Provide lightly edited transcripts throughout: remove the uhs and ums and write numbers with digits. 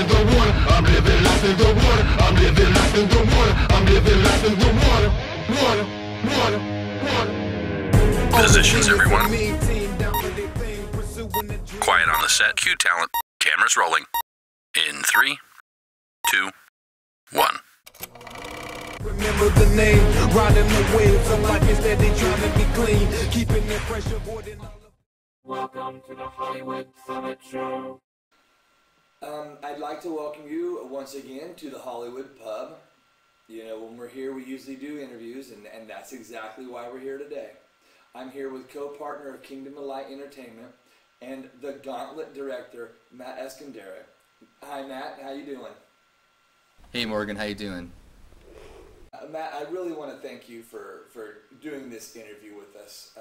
in the water. I'm living life in the water. I'm living life in the water. I'm living life in the water. Water. Positions, everyone. Quiet on the set. Cue talent. Cameras rolling. In 3, 2, 1. Remember the name, riding the waves of life instead they trying to be clean, keeping their pressure boarding all of... Welcome to the Hollywood Summit Show. I'd like to welcome you once again to the Hollywood Pub. You know, when we're here we usually do interviews, and that's exactly why we're here today. I'm here with co-partner of Kingdom of Light Entertainment and The Gauntlet director, Matt Eskandari. Hi Matt, how you doing? Hey Morgan, how you doing? Matt, I really want to thank you for doing this interview with us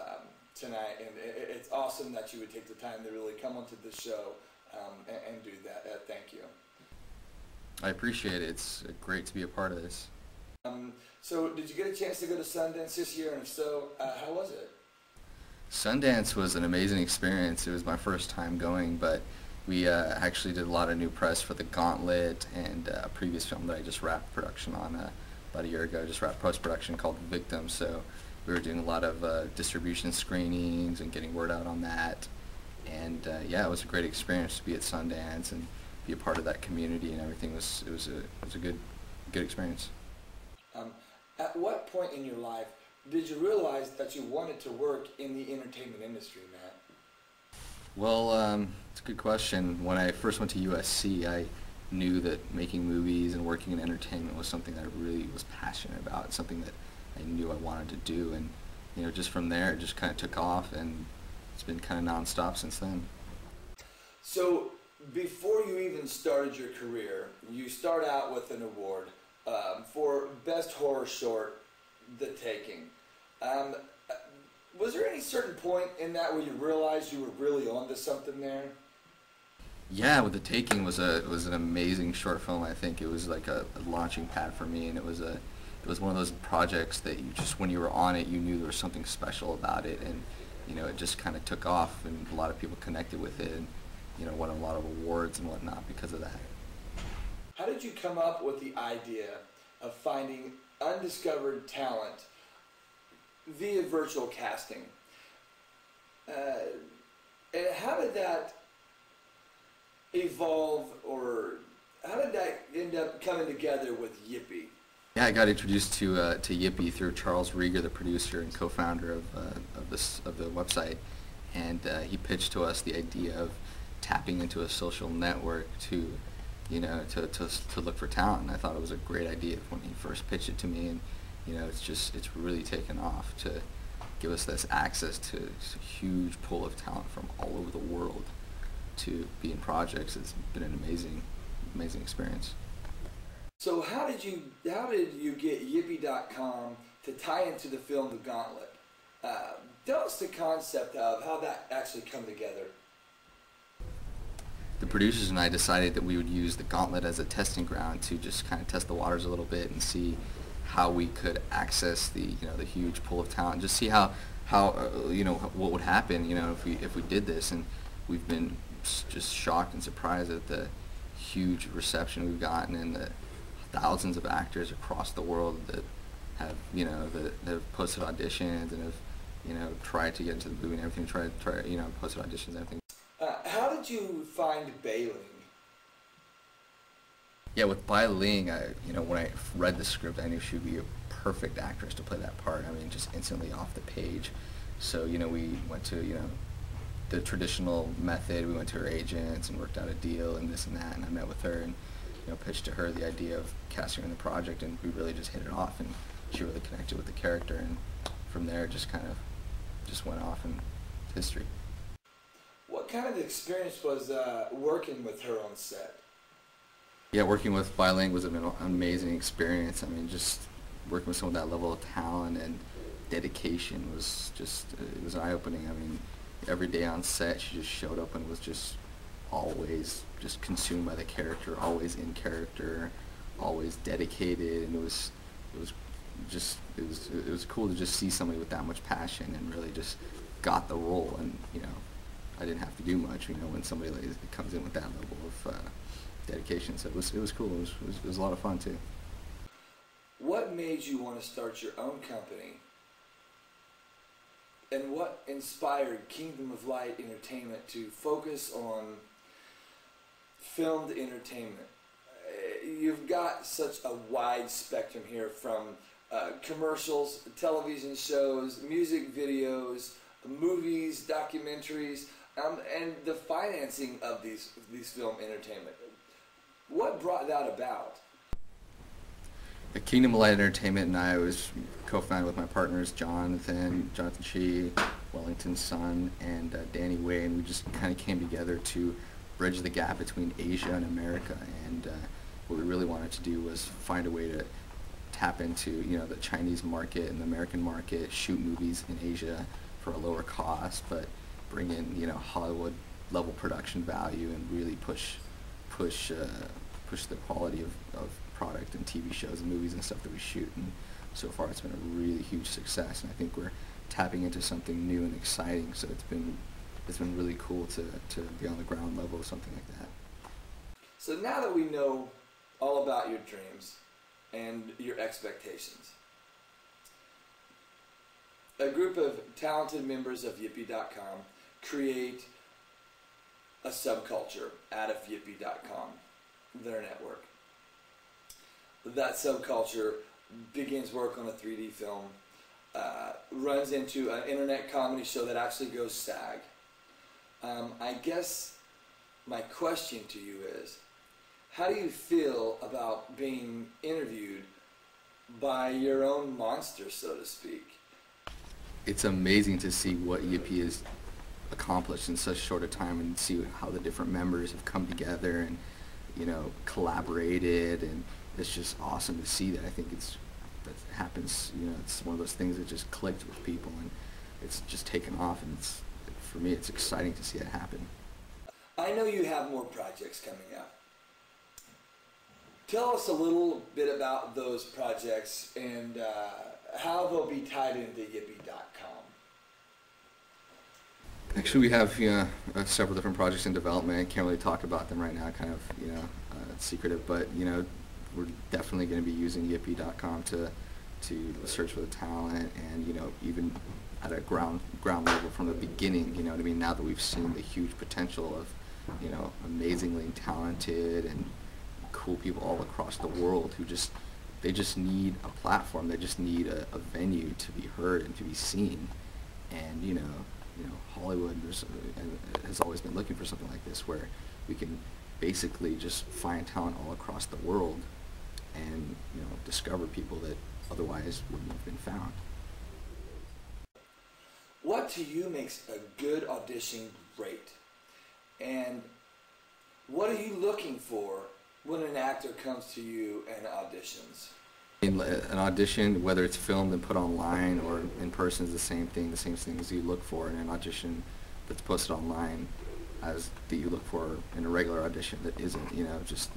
tonight, and it's awesome that you would take the time to really come onto the show and do that. Thank you. I appreciate it. It's great to be a part of this. So did you get a chance to go to Sundance this year, and if so, how was it? Sundance was an amazing experience. It was my first time going, but we actually did a lot of new press for The Gauntlet and a previous film that I just wrapped production on about a year ago, just wrapped post-production, called The Victim. So we were doing a lot of distribution screenings and getting word out on that. And yeah, it was a great experience to be at Sundance and be a part of that community and everything. It was a good experience. At what point in your life did you realize that you wanted to work in the entertainment industry, Matt? Well, it's a good question. When I first went to USC, I knew that making movies and working in entertainment was something that I really was passionate about, something that I knew I wanted to do, and you know, just from there it just kind of took off, and it's been kind of nonstop since then. So before you even started your career, you start out with an award for Best Horror Short, The Taking. Was there any certain point in that where you realized you were really onto something there? Yeah, with The Taking was an amazing short film. I think it was like a launching pad for me, and it was one of those projects that you just, when you were on it, you knew there was something special about it, and you know, it just kind of took off, and a lot of people connected with it, and you know, won a lot of awards and whatnot because of that. How did you come up with the idea of finding undiscovered talent via virtual casting? And how did that evolve, or how did that end up coming together with Yippy? Yeah, I got introduced to Yippy through Charles Rieger, the producer and co-founder of the website, and he pitched to us the idea of tapping into a social network to, you know, to look for talent. And I thought it was a great idea when he first pitched it to me, and you know, it's really taken off to give us this access to a huge pool of talent from all over the world to be in projects. It's been an amazing experience. So how did you get Yippy.com to tie into the film The Gauntlet? Tell us the concept of how that actually come together. The producers and I decided that we would use The Gauntlet as a testing ground to just kind of test the waters a little bit and see how we could access the, you know, the huge pool of talent, just see how you know, what would happen, you know, if we did this. And we've been just shocked and surprised at the huge reception we've gotten, and the thousands of actors across the world that have, you know, that have posted auditions and have, you know, tried to get into the movie and everything, tried you know, posted auditions and everything. How did you find Bai Ling? Yeah, with Bai Ling, you know, when I read the script, I knew she would be a perfect actress to play that part. I mean, just instantly off the page. So, you know, we went to, you know, the traditional method. We went to her agents and worked out a deal and this and that, and I met with her and, you know, pitched to her the idea of casting her in the project, and we really just hit it off, and she really connected with the character, and from there it just kind of just went off in history. What kind of experience was working with her on set? Yeah, working with Bai Ling was an amazing experience. I mean, just working with someone with that level of talent and dedication was just, it was eye-opening. I mean, every day on set she just showed up and was just always just consumed by the character, always in character, always dedicated, and it was cool to just see somebody with that much passion and really just got the role. And you know, I didn't have to do much, you know, when somebody comes in with that level of dedication. So it was cool. It was a lot of fun too. What made you want to start your own company? And what inspired Kingdom of Light Entertainment to focus on filmed entertainment? You've got such a wide spectrum here, from commercials, television shows, music videos, movies, documentaries, and the financing of these film entertainment. What brought that about? The Kingdom of Light Entertainment and I was co-founded with my partners Jonathan Chi, Wellington's son, and Danny Wayne. We just kind of came together to bridge the gap between Asia and America, and what we really wanted to do was find a way to tap into, you know, the Chinese market and the American market, shoot movies in Asia for a lower cost, but bring in, you know, Hollywood level production value and really push the quality of product and TV shows and movies and stuff that we shoot. And so far it's been a really huge success, and I think we're tapping into something new and exciting, so it's been really cool to be on the ground level of something like that. So now that we know all about your dreams and your expectations, a group of talented members of Yippy.com create a subculture out of Yippy.com, their network. That subculture begins work on a 3D film, runs into an internet comedy show that actually goes SAG. I guess my question to you is, how do you feel about being interviewed by your own monster, so to speak? It's amazing to see what Yippy has accomplished in such short a time, and see how the different members have come together and, you know, collaborated, and it's just awesome to see that. I think that happens, you know, it's one of those things that just clicked with people, and it's just taken off, and it's, for me, it's exciting to see it happen. I know you have more projects coming up. Tell us a little bit about those projects and how they'll be tied into Yippy.com. Actually, we have, you know, several different projects in development. I can't really talk about them right now, kind of, you know, it's secretive, but, you know, we're definitely going to be using Yippy.com to search for the talent, and, you know, even at a ground level from the beginning, you know what I mean, now that we've seen the huge potential of, you know, amazingly talented and cool people all across the world who just, they just need a platform, they just need a venue to be heard and to be seen. And, you know, Hollywood has always been looking for something like this, where we can basically just find talent all across the world and, you know, discover people that otherwise wouldn't have been found. What to you makes a good audition great? And what are you looking for when an actor comes to you and auditions? In an audition, whether it's filmed and put online or in person, is the same thing. The same things you look for in an audition that's posted online as that you look for in a regular audition that isn't, you know, just,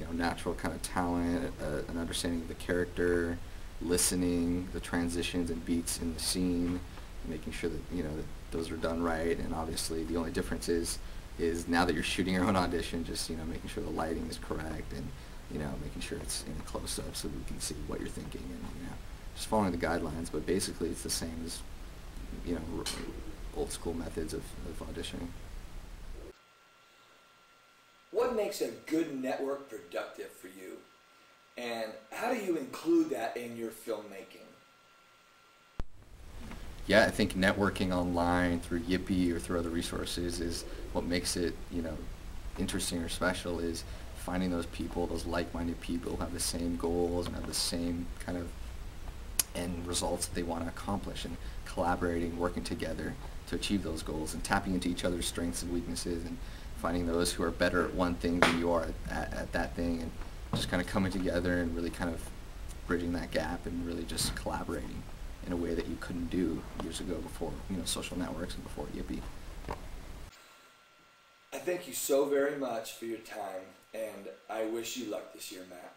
you know, natural kind of talent, an understanding of the character, listening, the transitions and beats in the scene, and making sure that, you know, that those are done right. And obviously the only difference is now that you're shooting your own audition, just, you know, making sure the lighting is correct, and, you know, making sure it's in a close-up so that we can see what you're thinking, and, you know, just following the guidelines. But basically it's the same as, you know, old school methods of auditioning. What makes a good network productive for you, and how do you include that in your filmmaking? Yeah, I think networking online through Yippy or through other resources is what makes it, you know, interesting or special, is finding those people, those like-minded people who have the same goals and have the same kind of end results that they want to accomplish, and collaborating, working together to achieve those goals, and tapping into each other's strengths and weaknesses, and finding those who are better at one thing than you are at that thing, and just kind of coming together and really kind of bridging that gap and really just collaborating in a way that you couldn't do years ago before, you know, social networks and before Yippy. I thank you so very much for your time, and I wish you luck this year, Matt.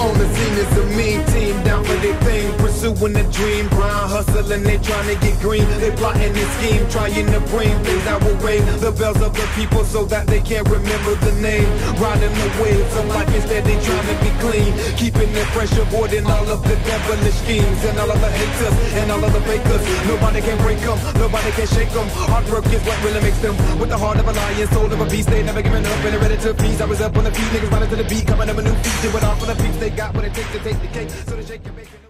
On the scene is a mean team, down for their thing, pursue pursuing a dream, grind, hustling, they trying to get green, they plotting this scheme, trying to bring things that will ring the bells of the people so that they can't remember the name, riding the waves of life, instead they trying to be clean, keeping it fresh, avoiding all of the devilish schemes, and all of the haters, and all of the fakers, nobody can break them, nobody can shake them, hard work is what really makes them, with the heart of a lion, soul of a beast, they never giving up, and they're ready to peace, I was up on the feet, niggas running to the beat, coming up a new feature, with all for the peeps, they got what it takes to take the cake, so they shake and make it.